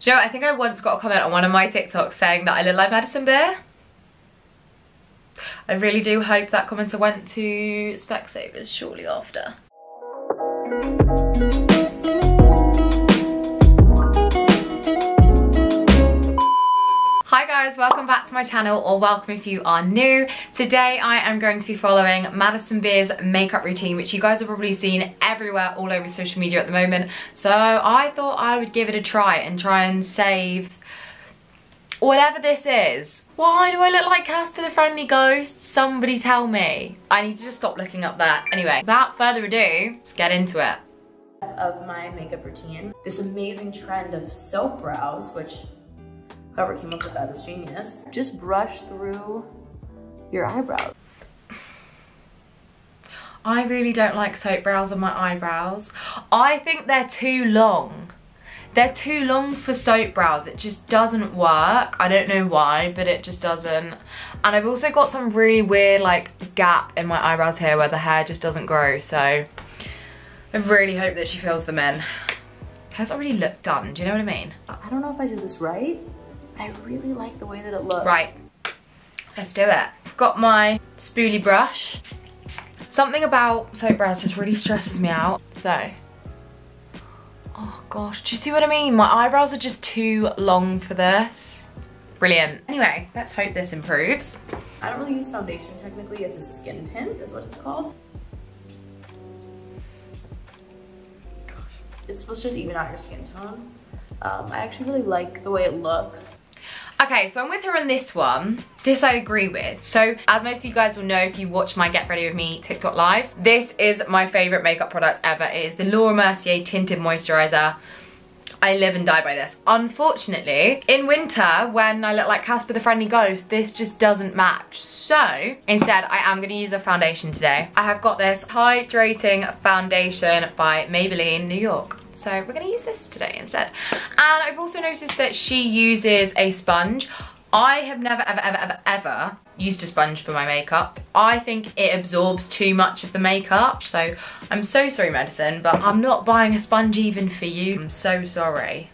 Do you know what? I think I once got a comment on one of my TikToks saying that I look like Madison Beer. I really do hope that commenter went to Specsavers shortly after. Hi guys, welcome back to my channel, or welcome if you are new. Today I am going to be following Madison Beer's makeup routine, which you guys have probably seen everywhere all over social media at the moment. So I thought I would give it a try and save whatever this is. Why do I look like Casper the Friendly Ghost? Somebody tell me. I need to just stop looking up there. Anyway, without further ado, let's get into it. Of my makeup routine, this amazing trend of soap brows, which whoever came up with that is genius. Just brush through your eyebrows. I really don't like soap brows on my eyebrows. I think they're too long. They're too long for soap brows. It just doesn't work. I don't know why, but it just doesn't. And I've also got some really weird like gap in my eyebrows here where the hair just doesn't grow. So I really hope that she fills them in. Hair's already looked done. Do you know what I mean? I don't know if I did this right. I really like the way that it looks. Right. Let's do it. I've got my spoolie brush. Something about soap brows just really stresses me out. So. Oh gosh, do you see what I mean? My eyebrows are just too long for this. Brilliant. Anyway, let's hope this improves. I don't really use foundation technically, it's a skin tint is what it's called. Gosh. It's supposed to just even out your skin tone. I actually really like the way it looks. Okay, so I'm with her on this one. This I agree with. So as most of you guys will know if you watch my Get Ready With Me TikTok lives, this is my favourite makeup product ever. It is the Laura Mercier Tinted Moisturiser. I live and die by this. Unfortunately, in winter, when I look like Casper the Friendly Ghost, this just doesn't match. So instead, I am gonna use a foundation today. I have got this hydrating foundation by Maybelline New York. So we're gonna use this today instead. And I've also noticed that she uses a sponge. I have never, ever used a sponge for my makeup. I think it absorbs too much of the makeup. So I'm so sorry, Madison, but I'm not buying a sponge even for you. I'm so sorry.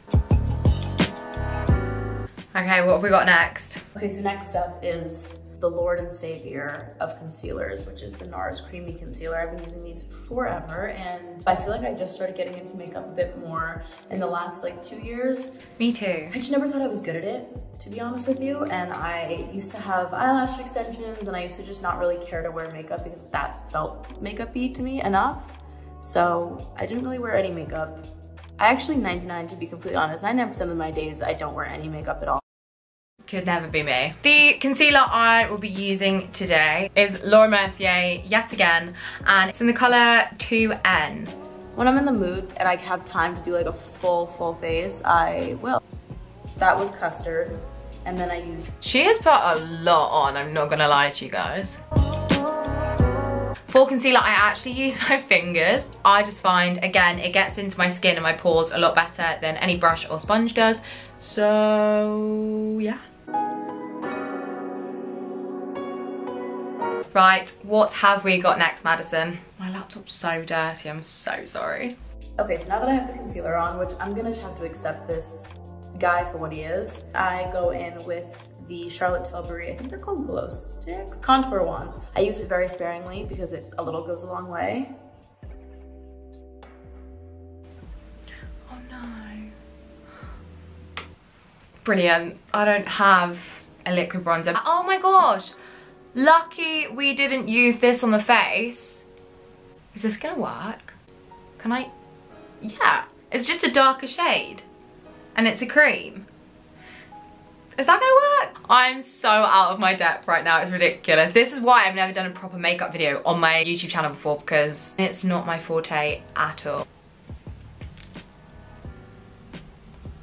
Okay, what have we got next? Okay, so next up is the Lord and Savior of concealers, which is the NARS Creamy Concealer. I've been using these forever, and I feel like I just started getting into makeup a bit more in the last like 2 years. Me too. I just never thought I was good at it, to be honest with you, and I used to have eyelash extensions, and I used to just not really care to wear makeup because that felt makeup-y to me enough, so I didn't really wear any makeup. I actually, 99% to be completely honest, 99% of my days I don't wear any makeup at all. Could never be me. The concealer I will be using today is Laura Mercier yet again, and it's in the color 2N. When I'm in the mood and I have time to do like a full face, I will. That was custard, and then I used... She has put a lot on, I'm not gonna lie to you guys. For concealer, I actually use my fingers. I just find, again, it gets into my skin and my pores a lot better than any brush or sponge does. So, yeah. Right, what have we got next, Madison? My laptop's so dirty, I'm so sorry. Okay, so now that I have the concealer on, which I'm gonna have to accept this guy for what he is, I go in with the Charlotte Tilbury, I think they're called glow sticks, contour wands. I use it very sparingly because it a little goes a long way. Oh no. Brilliant. I don't have a liquid bronzer. Oh my gosh. Lucky we didn't use this on the face. Is this gonna work? Can I? Yeah. It's just a darker shade and it's a cream. Is that gonna work? I'm so out of my depth right now, it's ridiculous. This is why I've never done a proper makeup video on my YouTube channel before, because it's not my forte at all.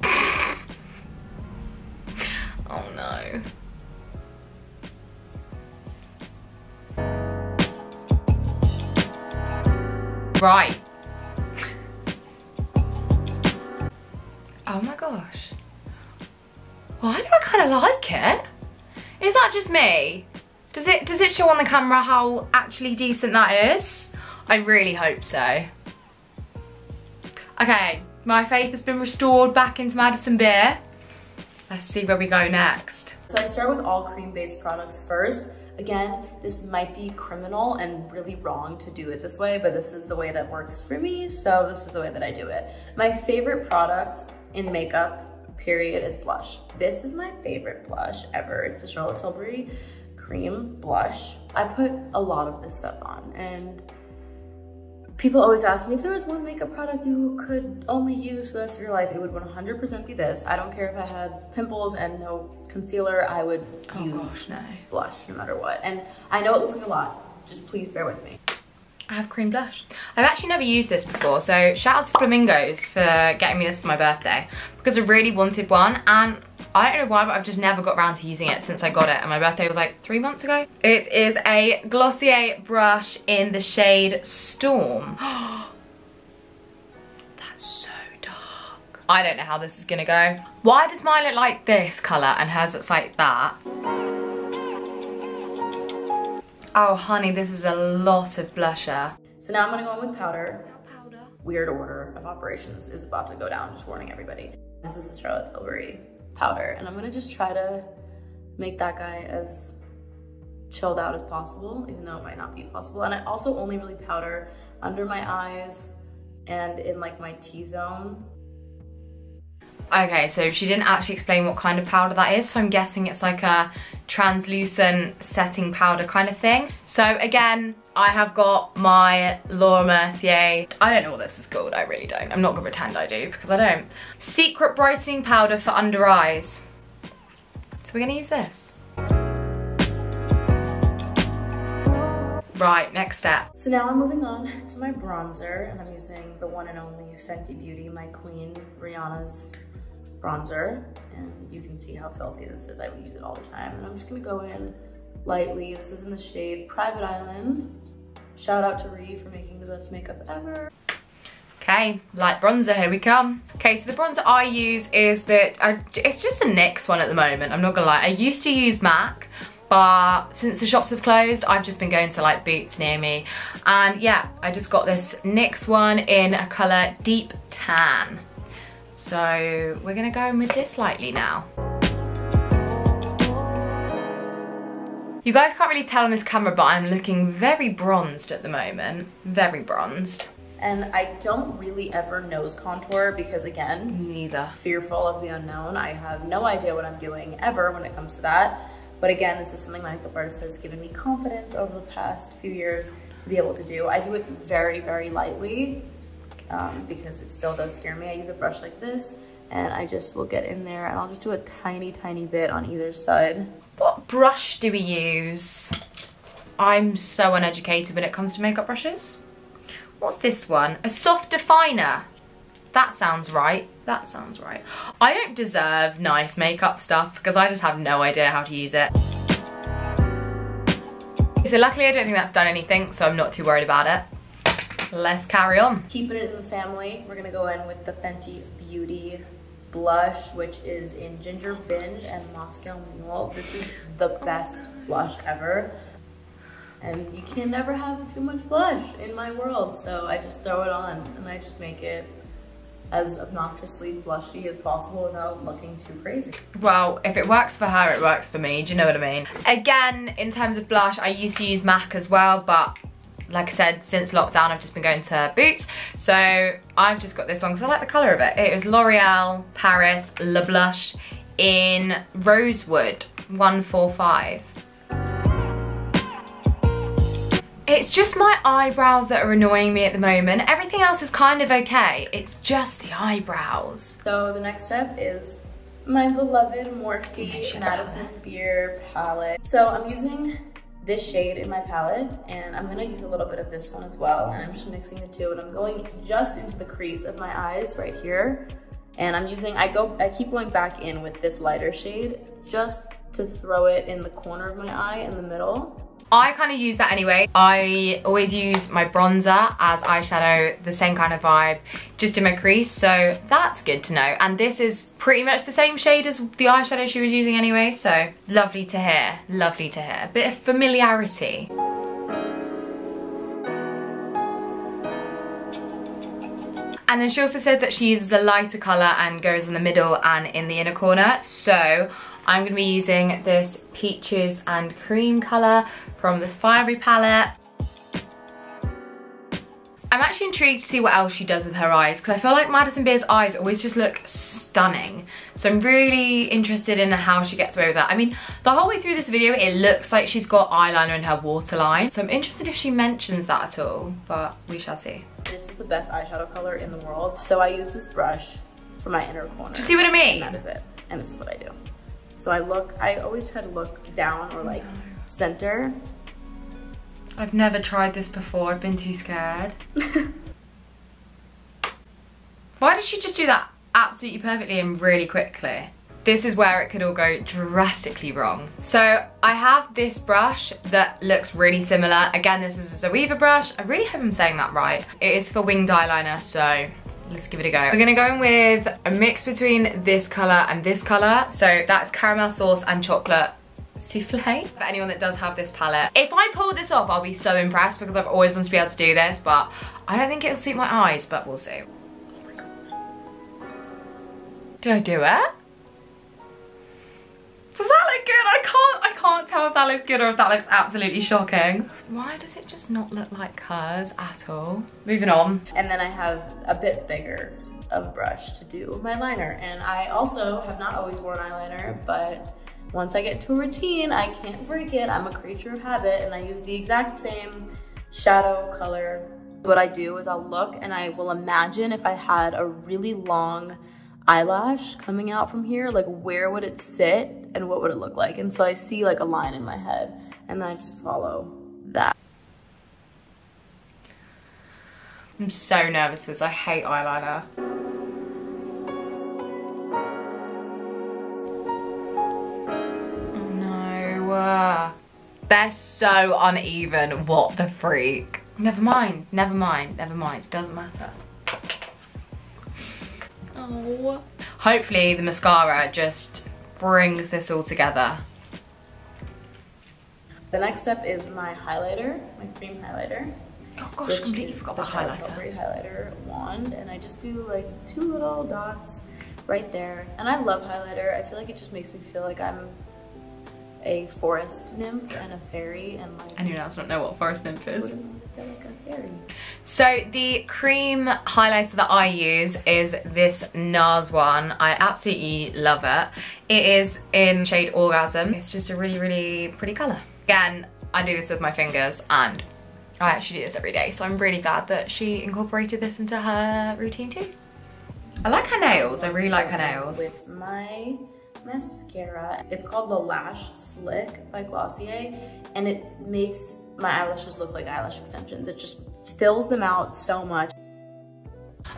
Oh no. Right. Oh my gosh. Why do I kind of like it? Is that just me? Does it show on the camera how actually decent that is? I really hope so. Okay, My faith has been restored back into Madison Beer. Let's see where we go next. So I start with all cream-based products first. Again, this might be criminal and really wrong to do it this way, but this is the way that works for me, so this is the way that I do it. My favorite product in makeup, period, is blush. This is my favorite blush ever. It's the Charlotte Tilbury cream blush. I put a lot of this stuff on, and people always ask me if there was one makeup product you could only use for the rest of your life, it would 100% be this. I don't care if I had pimples and no concealer, I would use blush no matter what. And I know it looks like a lot, just please bear with me. I have cream blush. I've actually never used this before, so shout out to Flamingos for getting me this for my birthday, because I really wanted one, and I don't know why, but I've just never got around to using it since I got it, and my birthday was like 3 months ago. It is a Glossier brush in the shade Storm. That's so dark. I don't know how this is gonna go. Why does mine look like this colour and hers looks like that? Oh honey, this is a lot of blusher. So now I'm gonna go in with powder. Weird order of operations is about to go down, just warning everybody. This is the Charlotte Tilbury powder, and I'm gonna just try to make that guy as chilled out as possible, even though it might not be possible. And I also only really powder under my eyes and in like my T-zone. Okay, so she didn't actually explain what kind of powder that is, so I'm guessing it's like a translucent setting powder kind of thing. So again, I have got my Laura Mercier, I don't know what this is called, I really don't. I'm not gonna pretend I do, because I don't. Secret brightening powder for under eyes. So we're gonna use this. Right, next step. So now I'm moving on to my bronzer, and I'm using the one and only Fenty Beauty, my queen, Rihanna's bronzer, and you can see how filthy this is. I would use it all the time, and I'm just gonna go in lightly. This is in the shade Private Island. Shout out to Ree for making the best makeup ever. Okay, light bronzer, here we come. Okay, so the bronzer I use is it's just a NYX one at the moment, I'm not gonna lie. I used to use MAC, but since the shops have closed, I've just been going to like Boots near me. And yeah, I just got this NYX one in a color Deep Tan. So we're gonna go in with this lightly now. You guys can't really tell on this camera, but I'm looking very bronzed at the moment. Very bronzed. And I don't really ever nose contour because, again, neither. Fearful of the unknown. I have no idea what I'm doing ever when it comes to that. But again, this is something my makeup artist has given me confidence over the past few years to be able to do. I do it very, very lightly because it still does scare me. I use a brush like this, and I just will get in there, and I'll just do a tiny, tiny bit on either side. What brush do we use? I'm so uneducated when it comes to makeup brushes. What's this one? A soft definer. That sounds right. That sounds right. I don't deserve nice makeup stuff because I just have no idea how to use it. So luckily I don't think that's done anything, so I'm not too worried about it. Let's carry on. Keeping it in the family, we're gonna go in with the Fenty Beauty blush, which is in Ginger Binge and Moscow Mule. This is the best blush ever, and you can never have too much blush in my world, so I just throw it on and I just make it as obnoxiously blushy as possible without looking too crazy. Well, if it works for her, it works for me, do you know what I mean? Again, in terms of blush, I used to use MAC as well, but like I said, since lockdown, I've just been going to Boots. So I've just got this one because I like the colour of it. It was L'Oreal Paris Le Blush in Rosewood 145. It's just my eyebrows that are annoying me at the moment. Everything else is kind of okay. It's just the eyebrows. So the next step is my beloved Morphe Madison Beer palette. So I'm using this shade in my palette, and I'm gonna use a little bit of this one as well, and I'm just mixing the two, and I'm going just into the crease of my eyes right here, and I'm using, I keep going back in with this lighter shade just to throw it in the corner of my eye in the middle. I kind of use that anyway. I always use my bronzer as eyeshadow, the same kind of vibe, just in my crease, so that's good to know. And this is pretty much the same shade as the eyeshadow she was using anyway, so lovely to hear, lovely to hear. A bit of familiarity. And then she also said that she uses a lighter colour and goes in the middle and in the inner corner. So I'm going to be using this Peaches and Cream colour from this Fiery palette. I'm actually intrigued to see what else she does with her eyes, because I feel like Madison Beer's eyes always just look stunning. So I'm really interested in how she gets away with that. I mean, the whole way through this video, it looks like she's got eyeliner in her waterline. So I'm interested if she mentions that at all, but we shall see. This is the best eyeshadow color in the world. So I use this brush for my inner corner. Do you see what I mean? And that is it. And this is what I do. So I always try to look down or like center. I've never tried this before, I've been too scared. Why did she just do that absolutely perfectly and really quickly? This is where it could all go drastically wrong. So I have this brush that looks really similar. Again, this is a Zoeva brush. I really hope I'm saying that right. It is for winged eyeliner, so let's give it a go. We're gonna go in with a mix between this colour and this colour. So that's Caramel Sauce and Chocolate Soufflé. For anyone that does have this palette, if I pull this off, I'll be so impressed, because I've always wanted to be able to do this, but I don't think it'll suit my eyes, but we'll see. Oh my God. Did I do it? Does that look good? I can't tell if that looks good or if that looks absolutely shocking. Why does it just not look like hers at all? Moving on. And then I have a bit bigger of a brush to do my liner, and I also have not always worn eyeliner, but once I get to a routine, I can't break it. I'm a creature of habit, and I use the exact same shadow color. What I do is I'll look and I will imagine if I had a really long eyelash coming out from here, like where would it sit and what would it look like? And so I see like a line in my head, and then I just follow that. I'm so nervous because I hate eyeliner. They're so uneven, what the freak. Never mind, never mind, never mind, it doesn't matter. Oh. Hopefully the mascara just brings this all together. The next step is my highlighter, my cream highlighter. Oh gosh, completely forgot about highlighter. Highlighter wand, and I just do like two little dots right there. And I love highlighter, I feel like it just makes me feel like I'm a forest nymph and a fairy, and like anyone else don't know what forest nymph is. Feel like a fairy. So the cream highlighter that I use is this NARS one. I absolutely love it. It is in shade Orgasm. It's just a really, really pretty color. Again, I do this with my fingers, and I actually do this every day. So I'm really glad that she incorporated this into her routine too. I like her nails. I really like her nails. With my mascara. It's called the Lash Slick by Glossier, and it makes my eyelashes look like eyelash extensions. It just fills them out so much.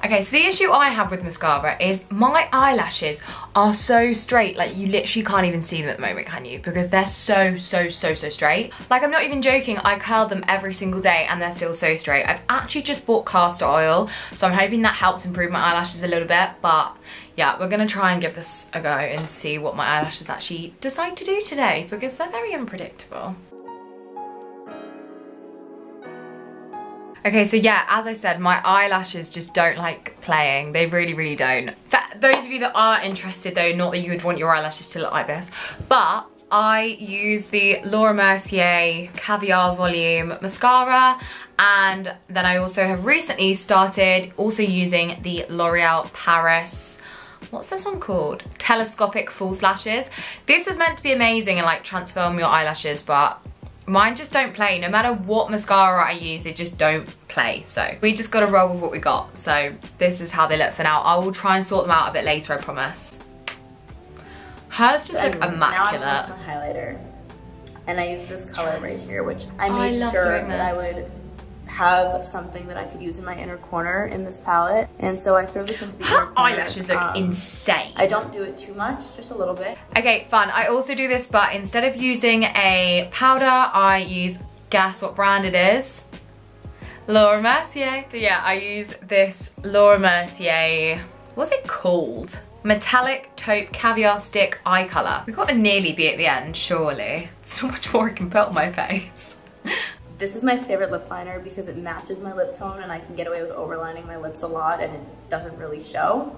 Okay, so the issue I have with mascara is my eyelashes are so straight, like you literally can't even see them at the moment, can you? Because they're so straight. Like, I'm not even joking, I curl them every single day and they're still so straight. I've actually just bought castor oil, so I'm hoping that helps improve my eyelashes a little bit, but yeah, we're gonna try and give this a go and see what my eyelashes actually decide to do today, because they're very unpredictable. Okay, so yeah, as I said, my eyelashes just don't like playing. They really, really don't. For those of you that are interested though, not that you would want your eyelashes to look like this, but I use the Laura Mercier Caviar Volume Mascara, and then I also have recently started also using the L'Oreal Paris, what's this one called? Telescopic False Lashes. This was meant to be amazing and like transform your eyelashes, but mine just don't play. No matter what mascara I use, they just don't play. So we just gotta roll with what we got. So this is how they look for now. I will try and sort them out a bit later, I promise. Hers just look immaculate. Now I have my highlighter, and I use this color right here, which I made sure that I would have something that I could use in my inner corner in this palette. And so I throw this into the inner corner. Eyelashes look insane. I don't do it too much, just a little bit. Okay, fun. I also do this, but instead of using a powder, I use, guess what brand it is? Laura Mercier. So yeah, I use this Laura Mercier, what's it called? Metallic Taupe Caviar Stick Eye Colour. We've got a nearly be at the end, surely. It's not much more I can put on my face. This is my favorite lip liner because it matches my lip tone and I can get away with overlining my lips a lot and it doesn't really show.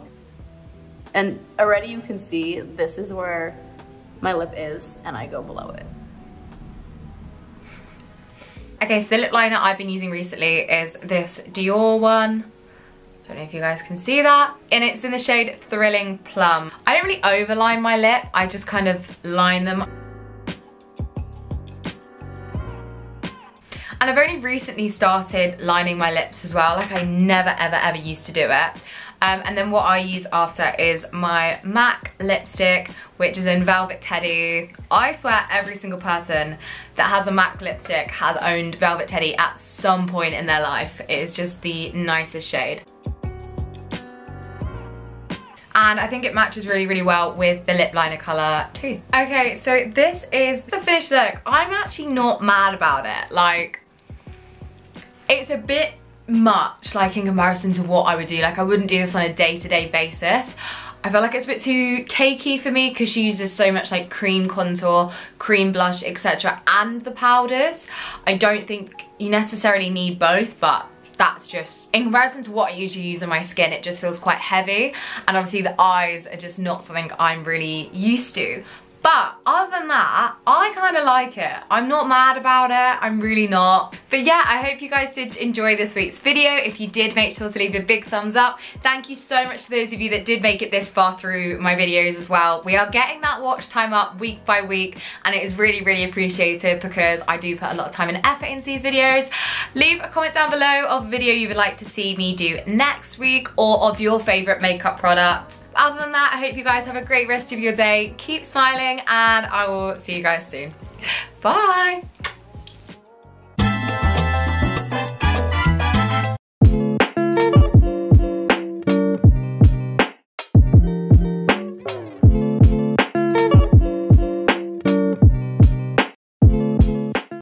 And already you can see this is where my lip is and I go below it. Okay, so the lip liner I've been using recently is this Dior one. I don't know if you guys can see that. And it's in the shade Thrilling Plum. I don't really overline my lip, I just kind of line them. And I've only recently started lining my lips as well, like I never ever ever used to do it. And then what I use after is my MAC lipstick, which is in Velvet Teddy. I swear every single person that has a MAC lipstick has owned Velvet Teddy at some point in their life. It is just the nicest shade. And I think it matches really, really well with the lip liner colour too. Okay, so this is the finished look. I'm actually not mad about it. Like, it's a bit much, like, in comparison to what I would do. Like, I wouldn't do this on a day-to-day basis. I feel like it's a bit too cakey for me because she uses so much, like, cream contour, cream blush, etc. and the powders. I don't think you necessarily need both, but that's just, in comparison to what I usually use on my skin, it just feels quite heavy. And obviously the eyes are just not something I'm really used to. But other than that, I kind of like it. I'm not mad about it, I'm really not. But yeah, I hope you guys did enjoy this week's video. If you did, make sure to leave a big thumbs up. Thank you so much to those of you that did make it this far through my videos as well. We are getting that watch time up week by week and it is really, really appreciated because I do put a lot of time and effort into these videos. Leave a comment down below of a video you would like to see me do next week or of your favourite makeup product. Other than that, I hope you guys have a great rest of your day. Keep smiling and I will see you guys soon. Bye!